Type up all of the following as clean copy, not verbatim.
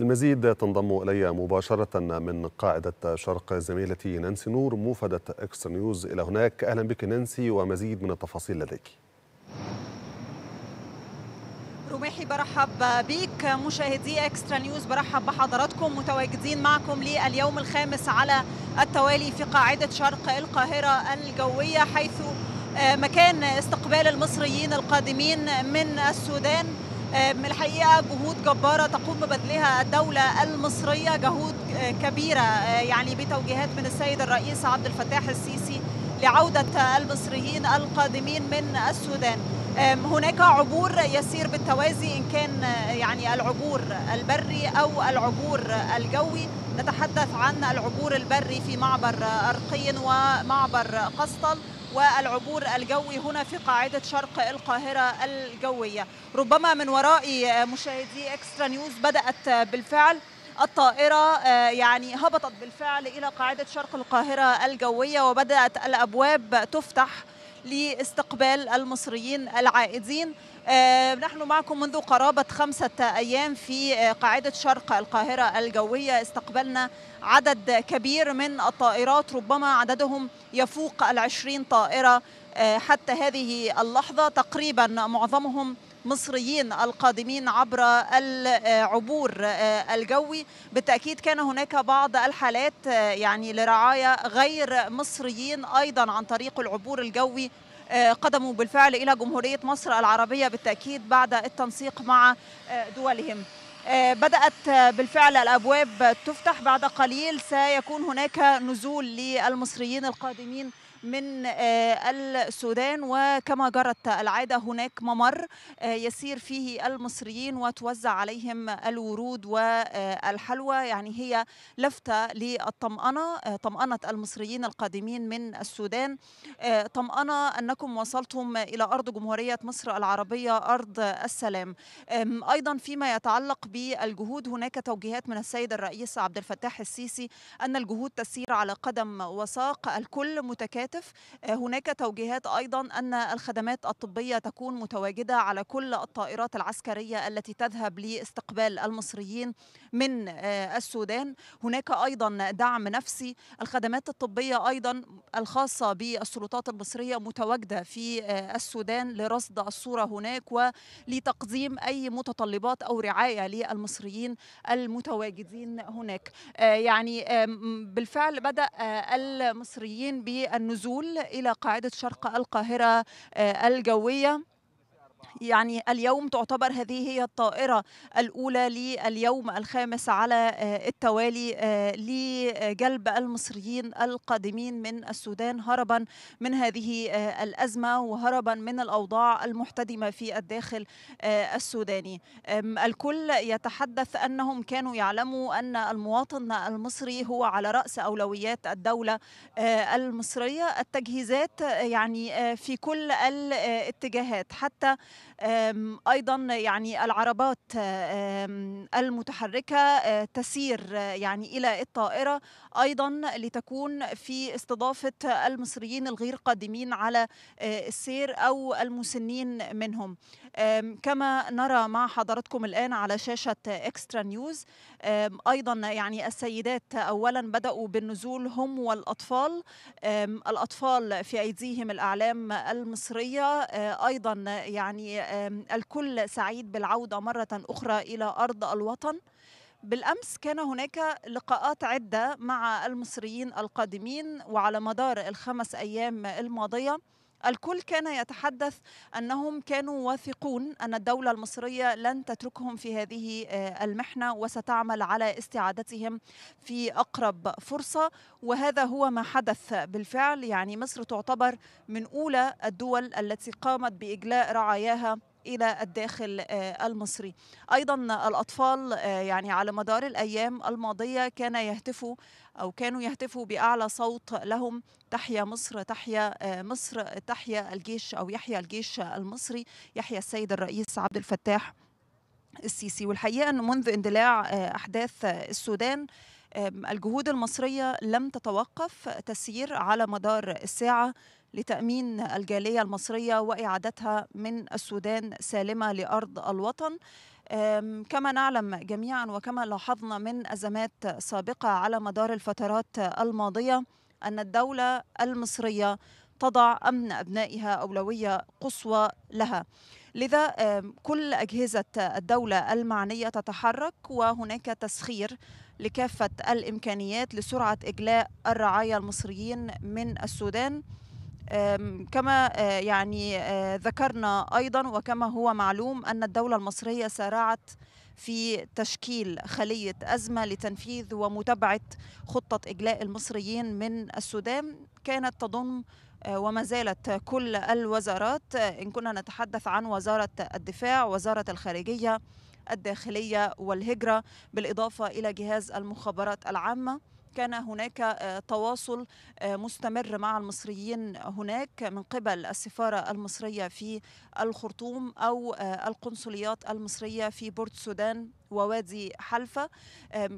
المزيد تنضم إلي مباشرة من قاعدة شرق زميلتي نانسي نور موفدة إكسترا نيوز إلى هناك. أهلا بك نانسي ومزيد من التفاصيل لديك. رميحي برحب بيك، مشاهدي اكسترا نيوز برحب بحضراتكم، متواجدين معكم لليوم الخامس على التوالي في قاعدة شرق القاهرة الجوية، حيث مكان استقبال المصريين القادمين من السودان. الحقيقة جهود جبارة تقوم ببذلها الدولة المصرية، جهود كبيرة يعني بتوجيهات من السيد الرئيس عبد الفتاح السيسي لعودة المصريين القادمين من السودان. هناك عبور يسير بالتوازي، إن كان يعني العبور البري أو العبور الجوي. نتحدث عن العبور البري في معبر ارقين ومعبر قسطل، والعبور الجوي هنا في قاعدة شرق القاهرة الجوية. ربما من ورائي مشاهدي اكسترا نيوز بدأت بالفعل الطائرة يعني هبطت بالفعل إلى قاعدة شرق القاهرة الجوية، وبدأت الأبواب تفتح لاستقبال المصريين العائدين. نحن معكم منذ قرابة 5 أيام في قاعدة شرق القاهرة الجوية، استقبلنا عدد كبير من الطائرات، ربما عددهم يفوق 20 طائرة حتى هذه اللحظة، تقريبا معظمهم مصريين القادمين عبر العبور الجوي. بالتأكيد كان هناك بعض الحالات يعني لرعايا غير مصريين أيضا عن طريق العبور الجوي قدموا بالفعل إلى جمهورية مصر العربية، بالتأكيد بعد التنسيق مع دولهم. بدأت بالفعل الأبواب تفتح، بعد قليل سيكون هناك نزول للمصريين القادمين من السودان، وكما جرت العادة هناك ممر يسير فيه المصريين وتوزع عليهم الورود والحلوى. يعني هي لفتة للطمأنة، طمأنة المصريين القادمين من السودان، طمأنة أنكم وصلتم إلى أرض جمهورية مصر العربية، أرض السلام. أيضا فيما يتعلق بالجهود، هناك توجيهات من السيد الرئيس عبد الفتاح السيسي أن الجهود تسير على قدم وساق، الكل متكاتف. هناك توجيهات أيضا أن الخدمات الطبية تكون متواجدة على كل الطائرات العسكرية التي تذهب لاستقبال المصريين من السودان. هناك أيضا دعم نفسي، الخدمات الطبية أيضا الخاصة بالسلطات المصرية متواجدة في السودان لرصد الصورة هناك ولتقديم أي متطلبات أو رعاية للمصريين المتواجدين هناك. يعني بالفعل بدأ المصريين بالنزول إلى قاعدة شرق القاهرة الجوية. يعني اليوم تعتبر هذه هي الطائرة الأولى لليوم الخامس على التوالي لجلب المصريين القادمين من السودان، هربا من هذه الأزمة وهربا من الأوضاع المحتدمة في الداخل السوداني. الكل يتحدث أنهم كانوا يعلموا أن المواطن المصري هو على رأس أولويات الدولة المصرية. التجهيزات يعني في كل الاتجاهات، حتى أيضا يعني العربات المتحركة تسير يعني إلى الطائرة أيضا لتكون في استضافة المصريين الغير قادمين على السير أو المسنين منهم. كما نرى مع حضراتكم الآن على شاشة إكسترا نيوز، أيضا يعني السيدات أولا بدأوا بالنزول هم والأطفال، الأطفال في أيديهم الأعلام المصرية. أيضا يعني الكل سعيد بالعودة مرة أخرى إلى أرض الوطن. بالأمس كان هناك لقاءات عدة مع المصريين القادمين، وعلى مدار ال5 أيام الماضية الكل كان يتحدث أنهم كانوا واثقون أن الدولة المصرية لن تتركهم في هذه المحنة وستعمل على استعادتهم في أقرب فرصة، وهذا هو ما حدث بالفعل. يعني مصر تعتبر من أولى الدول التي قامت بإجلاء رعاياها إلى الداخل المصري. أيضا الأطفال يعني على مدار الأيام الماضية كانوا يهتفوا بأعلى صوت لهم: تحيا مصر، تحيا مصر، تحيا الجيش أو يحيا الجيش المصري، يحيا السيد الرئيس عبد الفتاح السيسي. والحقيقة أن منذ اندلاع أحداث السودان الجهود المصرية لم تتوقف، تسير على مدار الساعة لتأمين الجالية المصرية وإعادتها من السودان سالمة لأرض الوطن. كما نعلم جميعا وكما لاحظنا من أزمات سابقة على مدار الفترات الماضية أن الدولة المصرية تضع أمن أبنائها أولوية قصوى لها، لذا كل أجهزة الدولة المعنية تتحرك وهناك تسخير لكافة الإمكانيات لسرعة إجلاء الرعايا المصريين من السودان، كما يعني ذكرنا أيضا وكما هو معلوم أن الدولة المصرية سارعت في تشكيل خلية أزمة لتنفيذ ومتابعة خطة إجلاء المصريين من السودان كانت تضم وما زالت كل الوزارات، إن كنا نتحدث عن وزارة الدفاع، وزارة الخارجية، الداخلية والهجرة، بالإضافة إلى جهاز المخابرات العامة. كان هناك تواصل مستمر مع المصريين هناك من قبل السفارة المصرية في الخرطوم أو القنصليات المصرية في بورت سودان ووادي حلفة.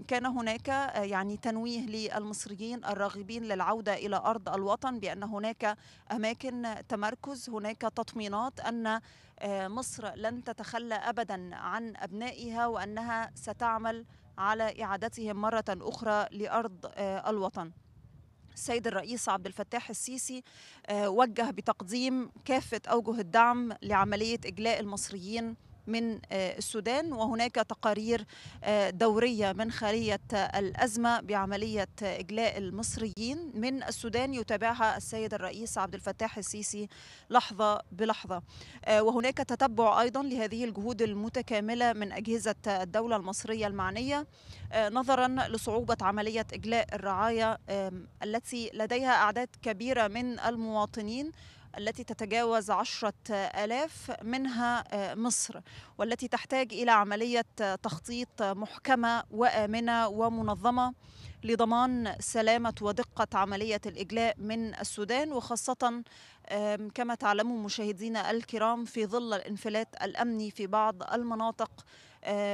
كان هناك يعني تنويه للمصريين الراغبين للعودة إلى أرض الوطن بأن هناك أماكن تمركز، هناك تطمينات أن مصر لن تتخلى أبدا عن أبنائها وأنها ستعمل على إعادتهم مرة أخرى لأرض الوطن. السيد الرئيس عبد الفتاح السيسي وجه بتقديم كافة أوجه الدعم لعملية إجلاء المصريين من السودان، وهناك تقارير دورية من خلية الأزمة بعملية إجلاء المصريين من السودان يتابعها السيد الرئيس عبد الفتاح السيسي لحظة بلحظة، وهناك تتبع أيضا لهذه الجهود المتكاملة من أجهزة الدولة المصرية المعنية نظرا لصعوبة عملية إجلاء الرعايا التي لديها أعداد كبيرة من المواطنين التي تتجاوز 10,000 منها مصر، والتي تحتاج إلى عملية تخطيط محكمة وآمنة ومنظمة لضمان سلامة ودقة عملية الإجلاء من السودان، وخاصة كما تعلمون مشاهدينا الكرام في ظل الانفلات الأمني في بعض المناطق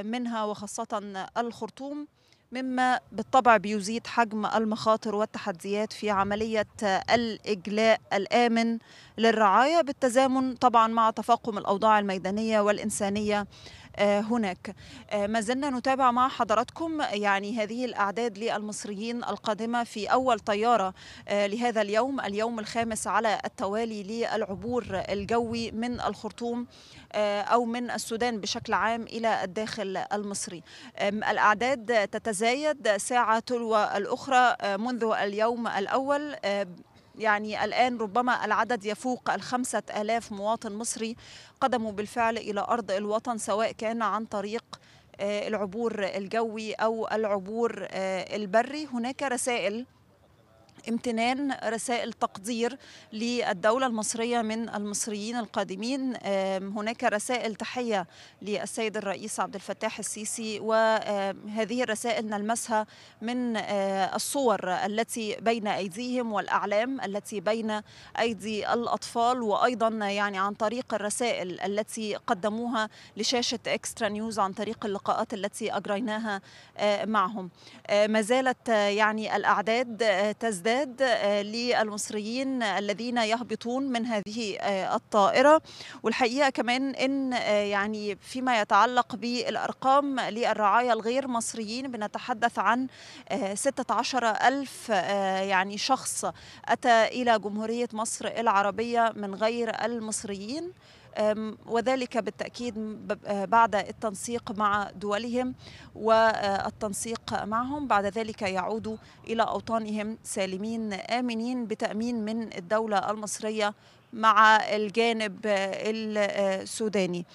منها وخاصة الخرطوم، مما بالطبع بيزيد حجم المخاطر والتحديات في عملية الإجلاء الآمن للرعايا، بالتزامن طبعا مع تفاقم الأوضاع الميدانية والإنسانية هناك. ما زلنا نتابع مع حضراتكم يعني هذه الأعداد للمصريين القادمة في أول طيارة لهذا اليوم الخامس على التوالي للعبور الجوي من الخرطوم أو من السودان بشكل عام إلى الداخل المصري. الأعداد تتزايد ساعة تلو الأخرى منذ اليوم الأول، يعني الآن ربما العدد يفوق 5,000 مواطن مصري قدموا بالفعل إلى أرض الوطن، سواء كان عن طريق العبور الجوي أو العبور البري. هناك رسائل امتنان، رسائل تقدير للدولة المصرية من المصريين القادمين، هناك رسائل تحية للسيد الرئيس عبد الفتاح السيسي، وهذه الرسائل نلمسها من الصور التي بين أيديهم والأعلام التي بين أيدي الأطفال، وأيضا يعني عن طريق الرسائل التي قدموها لشاشة إكسترا نيوز عن طريق اللقاءات التي أجريناها معهم. ما زالت يعني الأعداد تزداد للمصريين الذين يهبطون من هذه الطائرة، والحقيقة كمان إن يعني فيما يتعلق بالأرقام للرعايا الغير مصريين بنتحدث عن 16,000 يعني شخص أتى إلى جمهورية مصر العربية من غير المصريين، وذلك بالتأكيد بعد التنسيق مع دولهم والتنسيق معهم، بعد ذلك يعودوا إلى أوطانهم سالمين آمنين بتأمين من الدولة المصرية مع الجانب السوداني.